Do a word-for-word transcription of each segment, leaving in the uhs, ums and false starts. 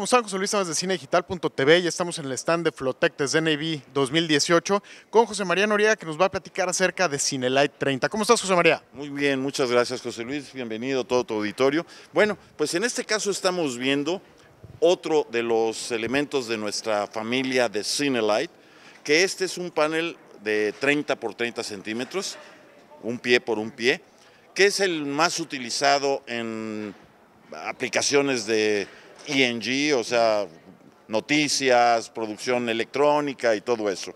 como saben, José Luis Navas de Cine Digital punto t v, ya estamos en el stand de Fluotec desde N A B dos mil dieciocho con José María Noriega, que nos va a platicar acerca de CineLight treinta. ¿Cómo estás, José María? Muy bien, muchas gracias, José Luis, bienvenido a todo tu auditorio. Bueno, pues en este caso estamos viendo otro de los elementos de nuestra familia de CineLight, que este es un panel de treinta por treinta centímetros, un pie por un pie, que es el más utilizado en aplicaciones de E N G, o sea, noticias, producción electrónica y todo eso.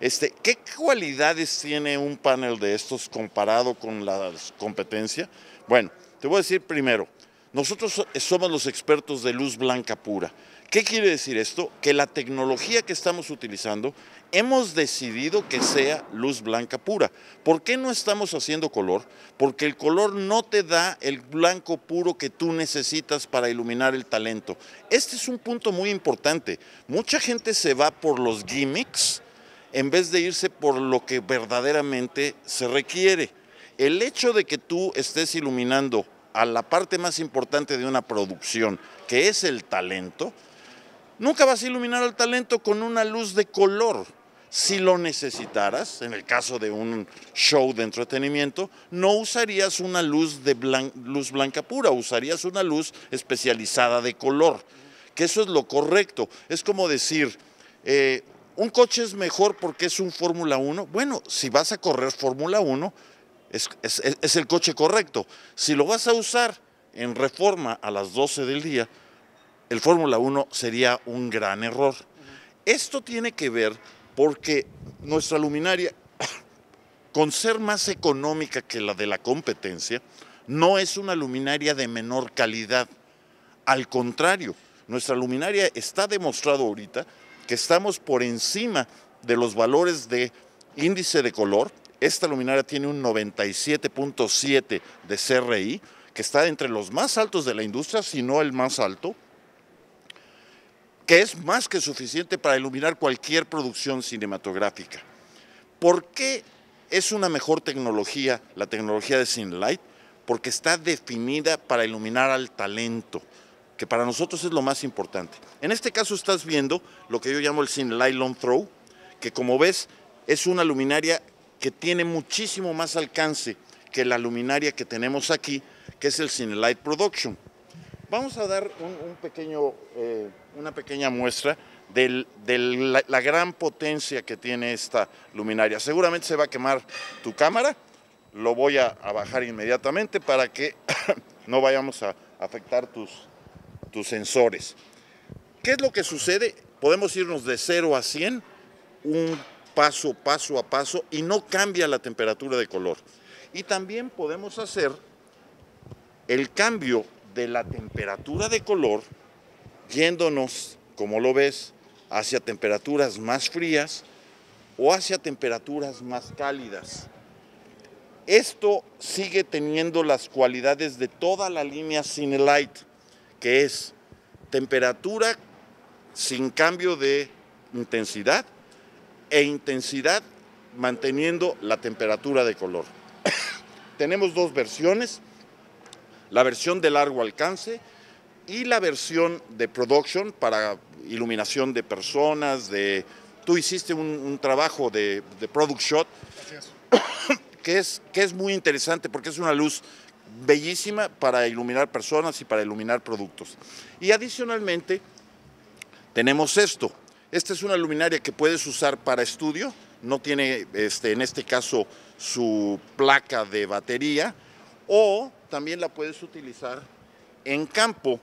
Este, ¿Qué cualidades tiene un panel de estos comparado con la competencia? Bueno, te voy a decir primero, nosotros somos los expertos de luz blanca pura. ¿Qué quiere decir esto? Que la tecnología que estamos utilizando hemos decidido que sea luz blanca pura. ¿Por qué no estamos haciendo color? Porque el color no te da el blanco puro que tú necesitas para iluminar el talento. Este es un punto muy importante. Mucha gente se va por los gimmicks en vez de irse por lo que verdaderamente se requiere. El hecho de que tú estés iluminando a la parte más importante de una producción, que es el talento, nunca vas a iluminar al talento con una luz de color. Si lo necesitaras, en el caso de un show de entretenimiento, no usarías una luz de blan- luz blanca pura, usarías una luz especializada de color, que eso es lo correcto. Es como decir, eh, un coche es mejor porque es un Fórmula uno. Bueno, si vas a correr Fórmula uno, Es, es, es el coche correcto. Si lo vas a usar en Reforma a las doce del día, el Fórmula uno sería un gran error. Esto tiene que ver porque nuestra luminaria, con ser más económica que la de la competencia, no es una luminaria de menor calidad. Al contrario, nuestra luminaria está demostrado ahorita que estamos por encima de los valores de índice de color. Esta luminaria tiene un noventa y siete punto siete de C R I, que está entre los más altos de la industria, si no el más alto, que es más que suficiente para iluminar cualquier producción cinematográfica. ¿Por qué es una mejor tecnología la tecnología de CineLight? Porque está definida para iluminar al talento, que para nosotros es lo más importante. En este caso estás viendo lo que yo llamo el CineLight Long Throw, que como ves es una luminaria que tiene muchísimo más alcance que la luminaria que tenemos aquí, que es el CineLight Production. Vamos a dar un, un pequeño, eh, una pequeña muestra de la, la gran potencia que tiene esta luminaria. Seguramente se va a quemar tu cámara, lo voy a, a bajar inmediatamente para que no vayamos a afectar tus, tus sensores. ¿Qué es lo que sucede? Podemos irnos de cero a cien, un paso, paso a paso, y no cambia la temperatura de color. Y también podemos hacer el cambio de la temperatura de color yéndonos, como lo ves, hacia temperaturas más frías o hacia temperaturas más cálidas. Esto sigue teniendo las cualidades de toda la línea CineLight, que es temperatura sin cambio de intensidad e intensidad manteniendo la temperatura de color. Tenemos dos versiones, la versión de largo alcance y la versión de production para iluminación de personas. De, tú hiciste un, un trabajo de, de product shot, que es, que es muy interesante porque es una luz bellísima para iluminar personas y para iluminar productos. Y adicionalmente tenemos esto. Esta es una luminaria que puedes usar para estudio, no tiene este, en este caso su placa de batería, o también la puedes utilizar en campo.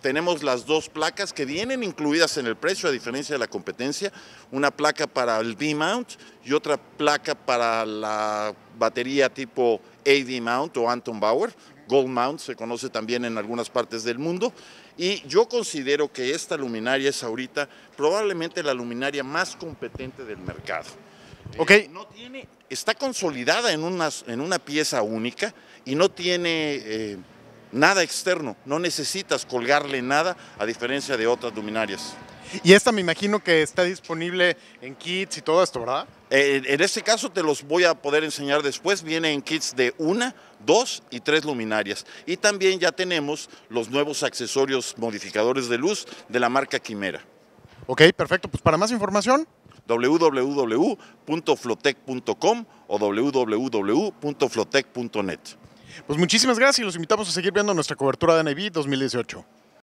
Tenemos las dos placas que vienen incluidas en el precio a diferencia de la competencia, una placa para el V Mount y otra placa para la batería tipo A D Mount o Anton Bauer. Gold Mount se conoce también en algunas partes del mundo, y yo considero que esta luminaria es ahorita probablemente la luminaria más competente del mercado. Okay. Eh, no tiene, está consolidada en una, en una pieza única y no tiene eh, nada externo, no necesitas colgarle nada a diferencia de otras luminarias. Y esta me imagino que está disponible en kits y todo esto, ¿verdad? Eh, en este caso te los voy a poder enseñar después. Viene en kits de una, dos y tres luminarias. Y también ya tenemos los nuevos accesorios modificadores de luz de la marca Quimera. Ok, perfecto. Pues para más información, doble u doble u doble u punto fluotec punto com o doble u doble u doble u punto fluotec punto net. Pues muchísimas gracias y los invitamos a seguir viendo nuestra cobertura de N A B dos mil dieciocho.